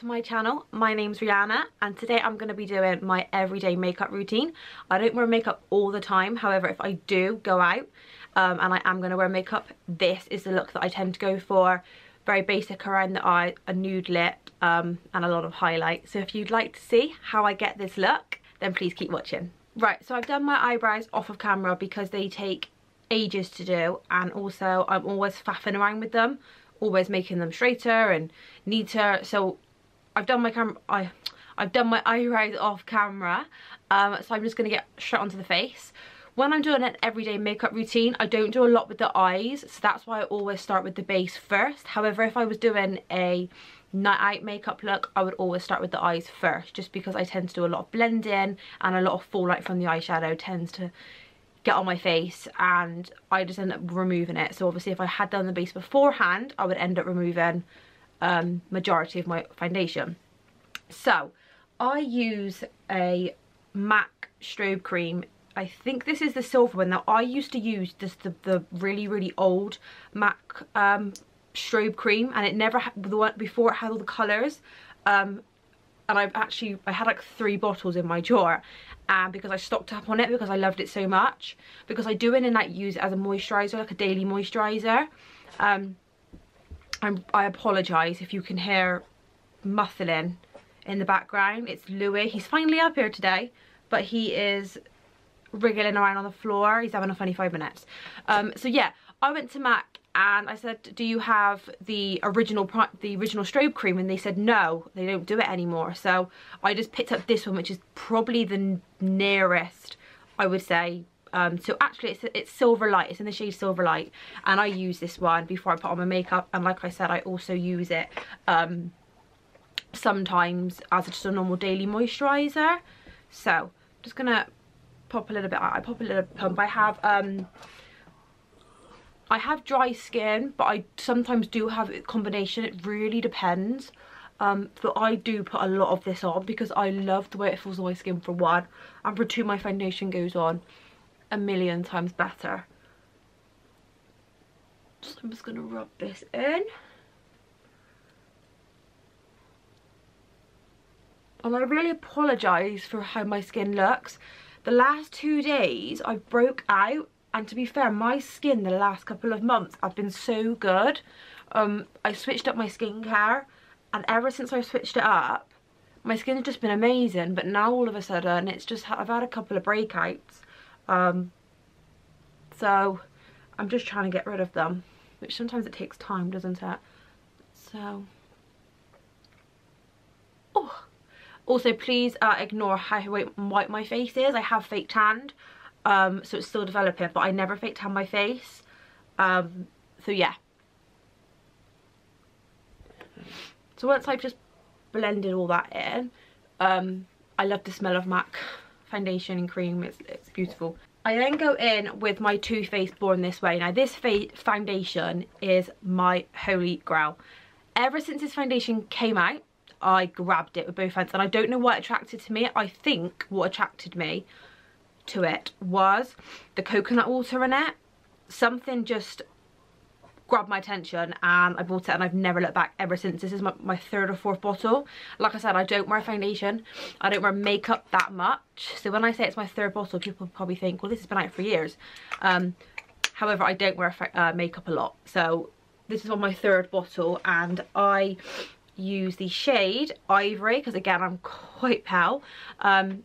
to my channel. My name's Rihanna and today I'm going to be doing my everyday makeup routine. I don't wear makeup all the time, however if I do go out and I am going to wear makeup, this is the look that I tend to go for. Very basic around the eye, a nude lip and a lot of highlight. So if you'd like to see how I get this look, then please keep watching. Right, so I've done my eyebrows off of camera because they take ages to do and also I'm always faffing around with them, always making them straighter and neater. So I've done my eyebrows off camera, so I'm just going to get straight onto the face. When I'm doing an everyday makeup routine, I don't do a lot with the eyes, so that's why I always start with the base first. However, if I was doing a night out makeup look, I would always start with the eyes first, just because I tend to do a lot of blending and a lot of fall light from the eyeshadow tends to get on my face and I just end up removing it. So obviously if I had done the base beforehand, I would end up removing majority of my foundation. So I use a MAC strobe cream. I think this is the silver one. Now I used to use this, the really old MAC strobe cream, and it never, the one before, it had all the colours, and I had like 3 bottles in my drawer, and because I stocked up on it because I loved it so much, because I do in and out use it as a moisturiser, like a daily moisturiser. I apologise if you can hear muffling in the background. It's Louis. He's finally up here today, but he is wriggling around on the floor. He's having a funny 5 minutes. So yeah, I went to MAC and I said, do you have the original strobe cream? And they said no, they don't do it anymore. So I just picked up this one, which is probably the nearest, I would say. So actually it's Silver Light. It's in the shade Silver Light, and I use this one before I put on my makeup, and like I said, I also use it sometimes as just a normal daily moisturiser. So I'm just gonna pop a little bit. I pop a little pump. I have dry skin, but I sometimes do have a combination. It really depends, but I do put a lot of this on because I love the way it feels on my skin for one, and for two, my foundation goes on a million times better. So I'm just gonna rub this in. And I really apologise for how my skin looks. The last 2 days I broke out, and to be fair, my skin the last couple of months I've been so good. I switched up my skincare, and ever since I switched it up, my skin's just been amazing. But now all of a sudden it's just, I've had a couple of breakouts, so I'm just trying to get rid of them, which sometimes it takes time, doesn't it? So also, please ignore how white my face is. I have fake tanned, so it's still developing, but I never fake tan my face. So yeah. So once I've just blended all that in, I love the smell of MAC foundation and cream. It's beautiful. I then go in with my Too Faced Born This Way. Now this foundation is my holy grail. Ever since this foundation came out, I grabbed it with both hands, and I don't know what attracted to me. I think what attracted me to it was the coconut water in it. Something just grabbed my attention and I bought it, and I've never looked back ever since. This is my 3rd or 4th bottle. Like I said, I don't wear foundation, I don't wear makeup that much, so when I say it's my 3rd bottle, people probably think, well, this has been out for years. However, I don't wear makeup a lot, so this is on my 3rd bottle, and I use the shade Ivory because again I'm quite pale. And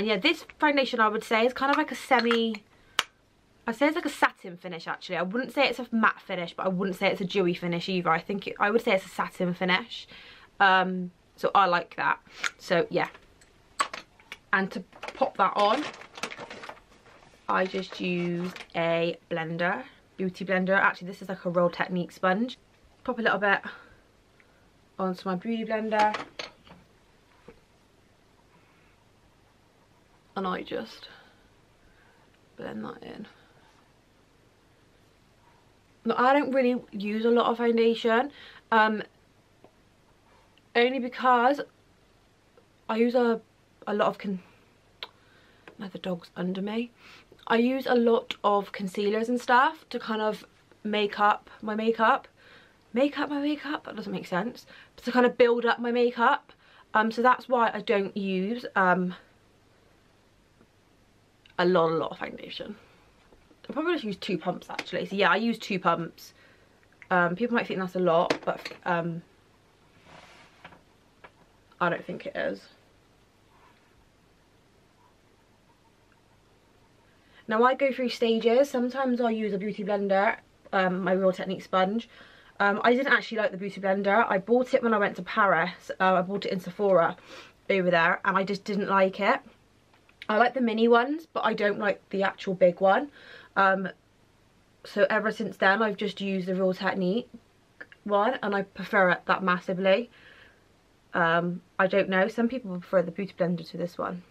yeah, this foundation I would say is kind of like a I'd say it's like a satin finish. Actually, I wouldn't say it's a matte finish, but I wouldn't say it's a dewy finish either. I think I would say it's a satin finish. So I like that. So yeah, and to pop that on, I just used a blender, beauty blender. Actually, this is like a Real Techniques sponge. Pop a little bit onto my beauty blender, and I just blend that in. Now I don't really use a lot of foundation, only because I use a lot of now the dog's under me. I use a lot of concealers and stuff to kind of make up my makeup. makeup my makeup. That doesn't make sense. But to kind of build up my makeup. So that's why I don't use a lot of foundation. I probably just use 2 pumps actually. So yeah, I use 2 pumps. People might think that's a lot, but I don't think it is. Now I go through stages. Sometimes I'll use a beauty blender, my Real Techniques sponge. I didn't actually like the beauty blender. I bought it when I went to Paris. I bought it in Sephora over there, and I just didn't like it. I like the mini ones, but I don't like the actual big one. So ever since then, I've just used the Real Technique one, and I prefer it that massively. I don't know. Some people prefer the beauty blender to this one.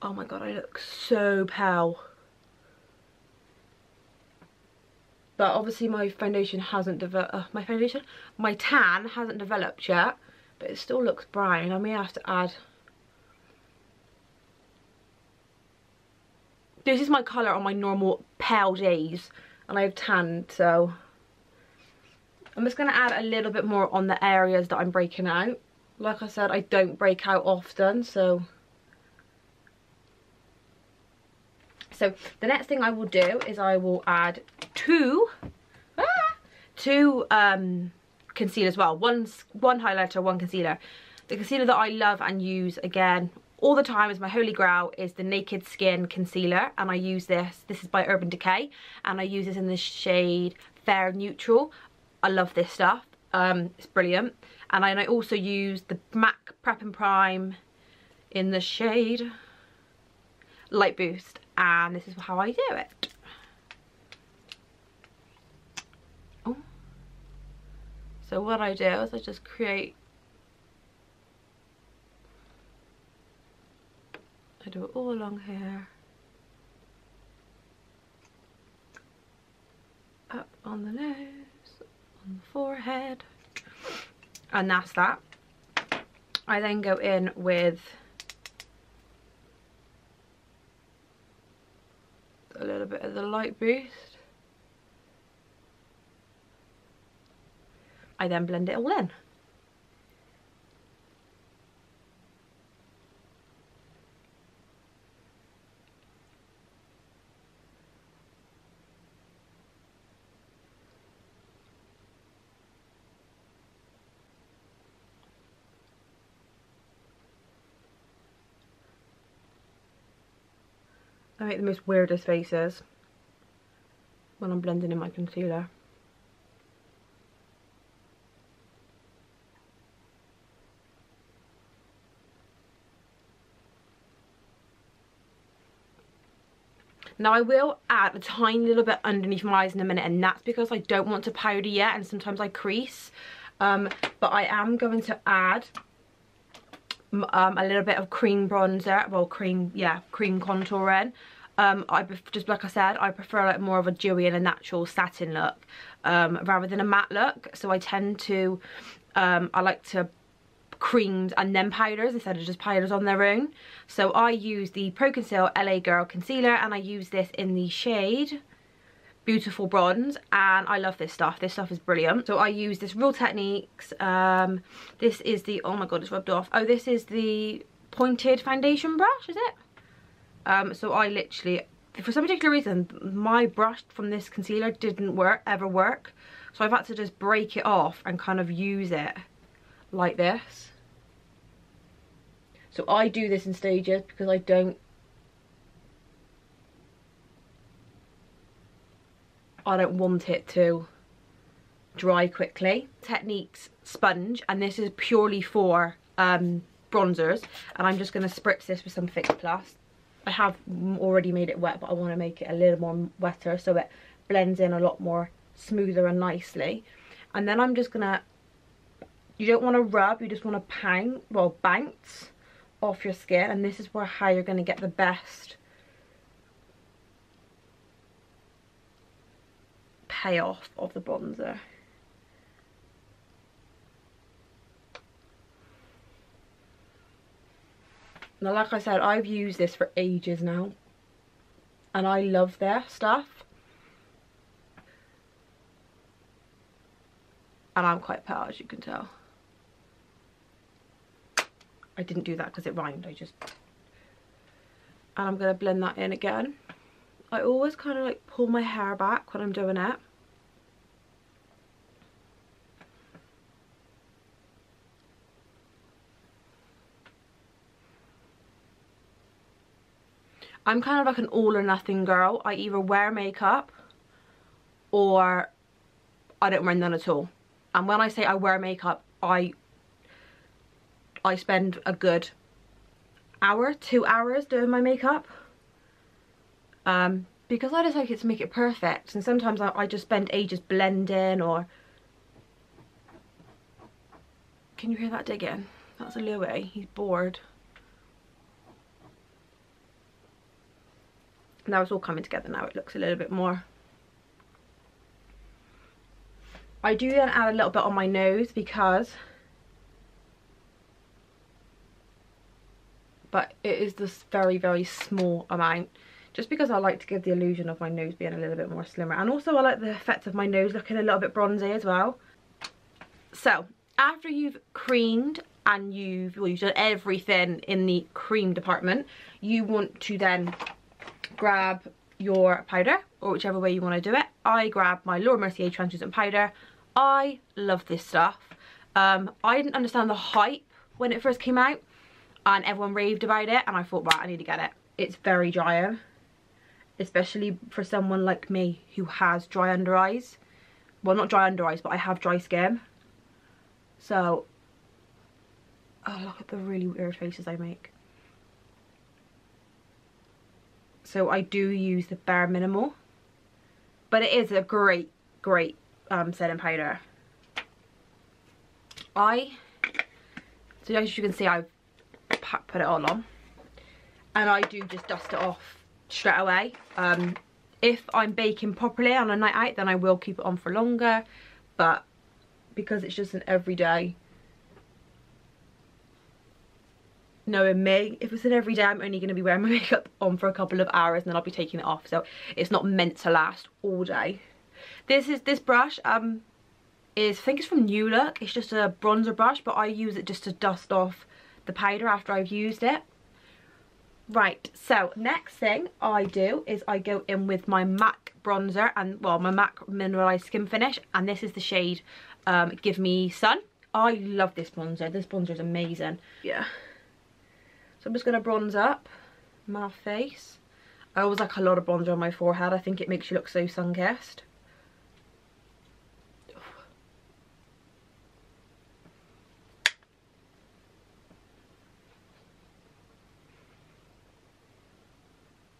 Oh my god, I look so pale. But obviously my foundation hasn't developed. My tan hasn't developed yet, but it still looks brown. I may have to add. This is my colour on my normal pale days, and I've tanned, so I'm just going to add a little bit more on the areas that I'm breaking out. Like I said, I don't break out often, so. So the next thing I will do is I will add two concealers as well. One highlighter, one concealer. The concealer that I love and use again all the time is my holy grail, is the Naked Skin concealer, and I use this. This is by Urban Decay, and I use this in the shade Fair Neutral. I love this stuff. It's brilliant. And I also use the MAC Prep and Prime in the shade Light Boost, and this is how I do it. Oh. So what I do is I just create, I do it all along here, up on the nose, on the forehead, and that's that. I then go in with a little bit of the Light Boost. I then blend it all in. I make the most weirdest faces when I'm blending in my concealer. Now I will add a tiny little bit underneath my eyes in a minute, and that's because I don't want to powder yet, and sometimes I crease. But I am going to add a little bit of cream bronzer, well cream contour in. I just, like I said, I prefer like more of a dewy and a natural satin look rather than a matte look. So I tend to I like to creams and then powders instead of just powders on their own. So I use the Pro Conceal LA Girl concealer, and I use this in the shade Beautiful Bronze, and I love this stuff. This stuff is brilliant. So I use this Real Techniques, this is the, oh my god, it's rubbed off. Oh, this is the pointed foundation brush, is it? So I literally, for some particular reason, my brush from this concealer didn't ever work, so I've had to just break it off and kind of use it like this. So I do this in stages because I don't, want it to dry quickly. Techniques sponge, and this is purely for bronzers, and I'm just going to spritz this with some Fix Plus. I have already made it wet, but I want to make it a little more wetter so it blends in a lot more smoother and nicely. And then I'm just going to, you don't want to rub, you just want to bounce off your skin, and this is where how you're going to get the best payoff of the bronzer. Now like I said, I've used this for ages now, and I love their stuff. and I'm quite pale, as you can tell. I didn't do that because it rhymed, I just... And I'm going to blend that in again. I always kind of like pull my hair back when I'm doing it. I'm kind of like an all or nothing girl. I either wear makeup or I don't wear none at all. And when I say I wear makeup, I spend a good hour, 2 hours doing my makeup. Because I just like it to make it perfect. And sometimes I just spend ages blending or... Can you hear that digging? That's a Louis, he's bored. Now it's all coming together now, it looks a little bit more. I do then add a little bit on my nose because... But it is this very, very small amount. Just because I like to give the illusion of my nose being a little bit more slimmer. And also I like the effect of my nose looking a little bit bronzy as well. So, after you've creamed and you've done everything in the cream department, you want to then... grab your powder, or whichever way you want to do it. I grab my Laura Mercier translucent powder. I love this stuff. I didn't understand the hype when it first came out, and everyone raved about it, and I thought, right, I need to get it. It's very drying, especially for someone like me who has dry under eyes. Well, not dry under eyes, but I have dry skin. So, oh, look at the really weird faces I make. So I do use the bare minimal, but it is a great, great setting powder. So as you can see, I've put it all on, and I do just dust it off straight away. If I'm baking properly on a night out, then I will keep it on for longer, but because it's just an everyday, knowing me, if it's an everyday, I'm only going to be wearing my makeup on for a couple of hours and then I'll be taking it off, so it's not meant to last all day. This brush is, I think it's from New Look. It's just a bronzer brush, but I use it just to dust off the powder after I've used it. Right, so next thing I do is I go in with my MAC bronzer, and well, my MAC mineralized skin finish, and this is the shade Give Me Sun. I love this bronzer. This bronzer is amazing. Yeah. So I'm just going to bronze up my face. I always like a lot of bronzer on my forehead. I think it makes you look so sun-kissed.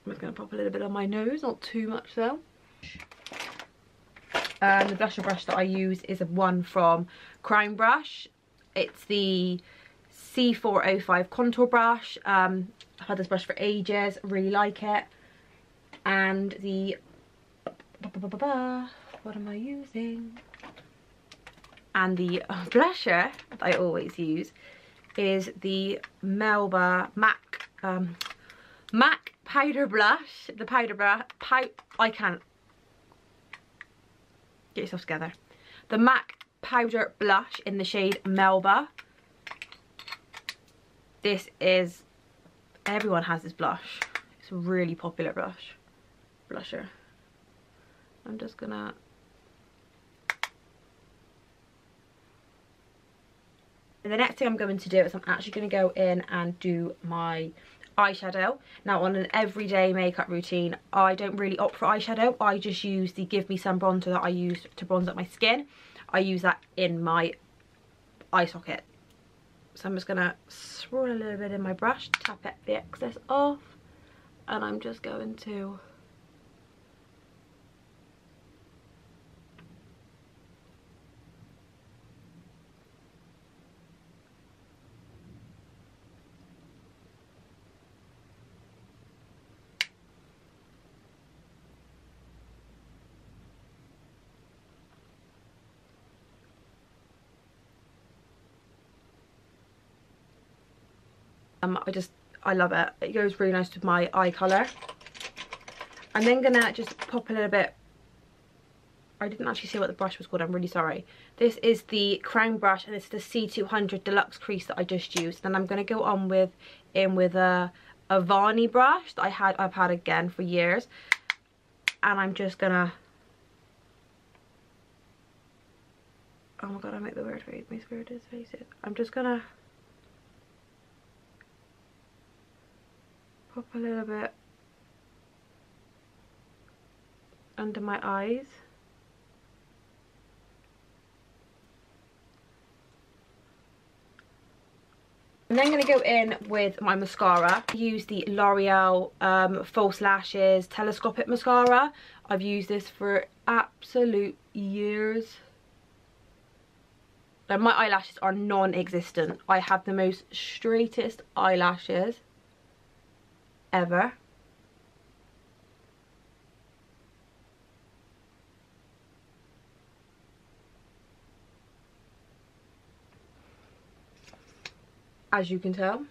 I'm just going to pop a little bit on my nose, not too much though. The blusher brush that I use is one from Crime Brush. It's the C405 contour brush. I've had this brush for ages, really like it. And the what am I using? And the blusher that I always use is the Melba MAC powder blush. The powder brush, I can't get yourself together. The MAC powder blush in the shade Melba. This is, everyone has this blush. It's a really popular blusher. I'm just gonna and the next thing I'm going to do is I'm actually gonna go in and do my eyeshadow. Now on an everyday makeup routine, I don't really opt for eyeshadow. I just use the Give Me Sun bronzer that I use to bronze up my skin. I use that in my eye socket. So I'm just going to swirl a little bit in my brush, tap it, the excess off, and I'm just going to I love it. It goes really nice with my eye colour. I'm then gonna just pop a little bit I didn't actually say what the brush was called, I'm really sorry. This is the Crime Brush, and it's the C200 Deluxe Crease that I just used. Then I'm going to go on with a Varney brush that I've had again for years. And I'm just going to... Oh my god, I make the weird face. My spirit is face it. I'm just going to... pop a little bit under my eyes. I'm then going to go in with my mascara. I use the L'Oreal False Lashes Telescopic Mascara. I've used this for absolute years. And my eyelashes are non-existent. I have the most straightest eyelashes ever. As you can tell.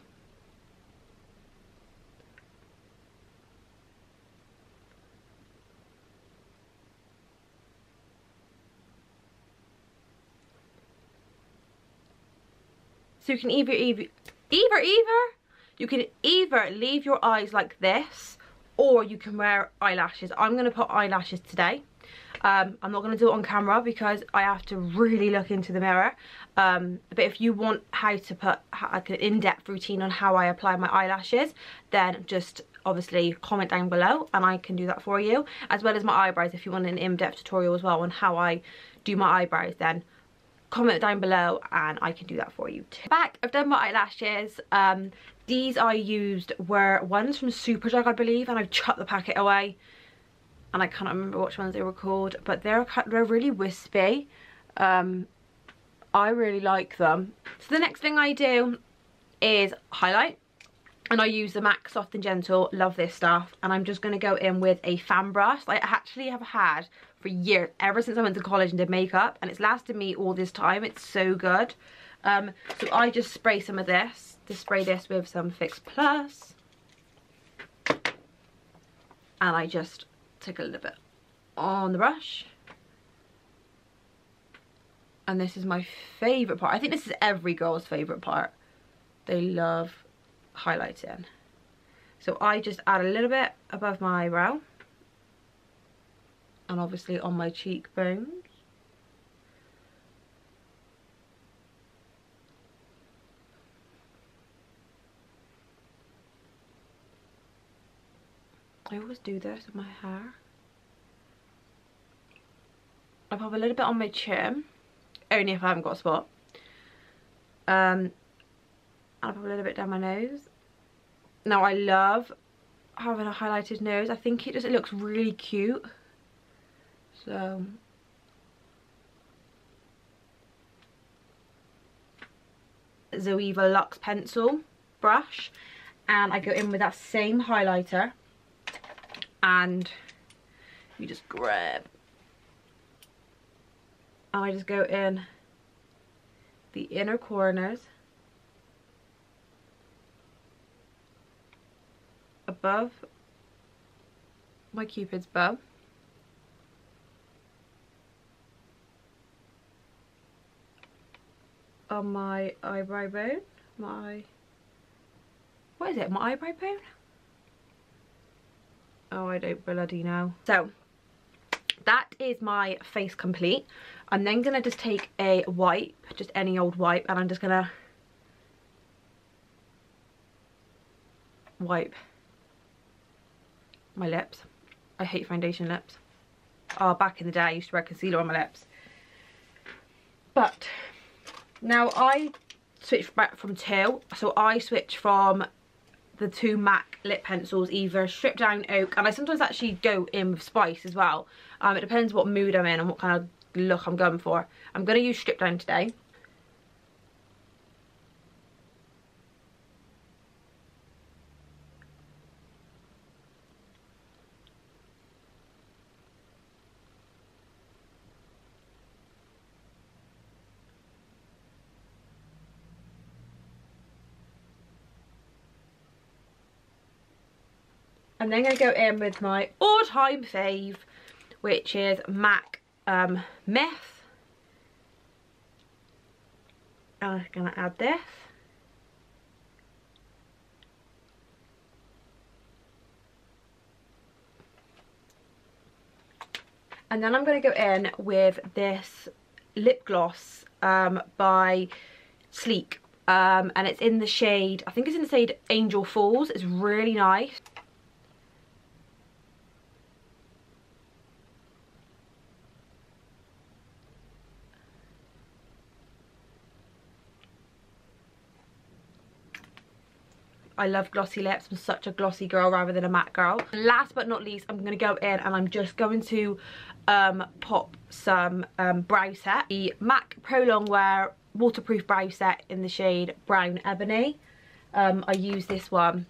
So you can either leave your eyes like this, or you can wear eyelashes. I'm going to put eyelashes today. I'm not going to do it on camera because I have to really look into the mirror. But if you want how to put like an in-depth routine on how I apply my eyelashes, then just obviously comment down below and I can do that for you. As well as my eyebrows, if you want an in-depth tutorial as well on how I do my eyebrows, then comment down below and I can do that for you too. Back, I've done my eyelashes. These I used were ones from Superdrug, I believe, and I've chucked the packet away. And I can't remember which ones they were called, but they're really wispy. I really like them. So the next thing I do is highlight, and I use the MAC Soft and Gentle. Love this stuff. And I'm just going to go in with a fan brush that I actually have had for years, ever since I went to college and did makeup, and it's lasted me all this time. It's so good. So I just spray some of this. Just spray this with some Fix Plus, and I just take a little bit on the brush. And this is my favourite part. I think this is every girl's favourite part. They love highlighting. So I just add a little bit above my eyebrow, and obviously on my cheekbones. I always do this with my hair. I pop a little bit on my chin, only if I haven't got a spot. I pop a little bit down my nose. Now I love having a highlighted nose. I think it looks really cute. So Zoeva Luxe pencil brush, and I go in with that same highlighter. And you just grab, and I just go in the inner corners, above my cupid's bow, on my eyebrow bone, my eyebrow bone? Oh, I don't bloody know. So that is my face complete. I'm then going to just take a wipe, just any old wipe, and I'm just going to wipe my lips. I hate foundation lips. Oh, back in the day I used to wear concealer on my lips. But now I switched back from two. So I switched from the two MAC lip pencils, either Strip Down, Oak, and I sometimes actually go in with Spice as well. It depends what mood I'm in and what kind of look I'm going for. I'm going to use Strip Down today. I'm then going to go in with my all-time fave, which is MAC meth. I'm gonna add this. And then I'm going to go in with this lip gloss by Sleek. And it's in the shade, I think it's in the shade Angel Falls. It's really nice. I love glossy lips. I'm such a glossy girl rather than a matte girl. Last but not least, I'm going to go in and I'm just going to pop some brow set. The MAC Pro Longwear Waterproof Brow Set in the shade Brown Ebony. I use this one.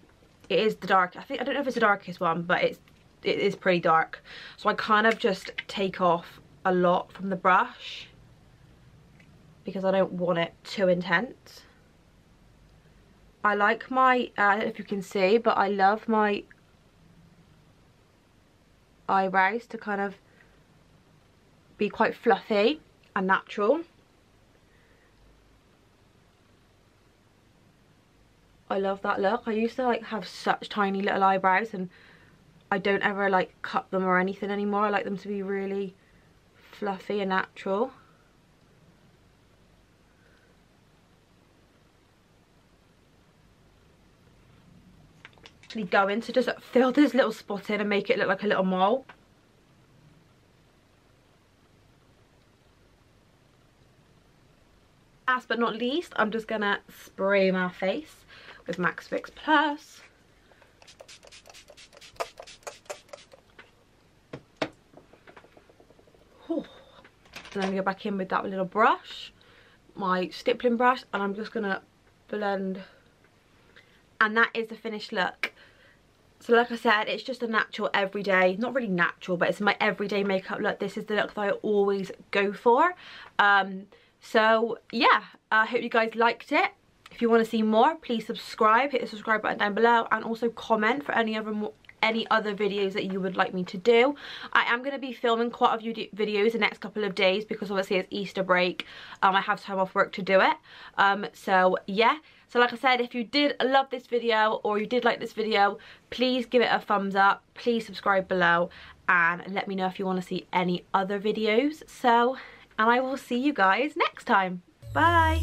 It is the dark. I don't know if it's the darkest one, but it is pretty dark. So I kind of just take off a lot from the brush because I don't want it too intense. I like my, I don't know if you can see, but I love my eyebrows to kind of be quite fluffy and natural. I love that look. I used to like have such tiny little eyebrows and I don't ever like cut them or anything anymore. I like them to be really fluffy and natural. Go in to just fill this little spot in and make it look like a little mole. Last but not least, I'm just gonna spray my face with MAC Fix Plus. Whew. And then go back in with that little brush, my stippling brush, and I'm just gonna blend. And that is the finished look. So like I said, it's just a natural everyday, not really natural, but it's my everyday makeup look. This is the look that I always go for. So yeah, I hope you guys liked it. If you want to see more, please subscribe, hit the subscribe button down below, and also comment for any other videos that you would like me to do. I am going to be filming quite a few videos the next couple of days because obviously it's Easter break. I have time off work to do it. So yeah. So like I said, if you did love this video or you did like this video, please give it a thumbs up. Please subscribe below and let me know if you want to see any other videos. And I will see you guys next time. Bye.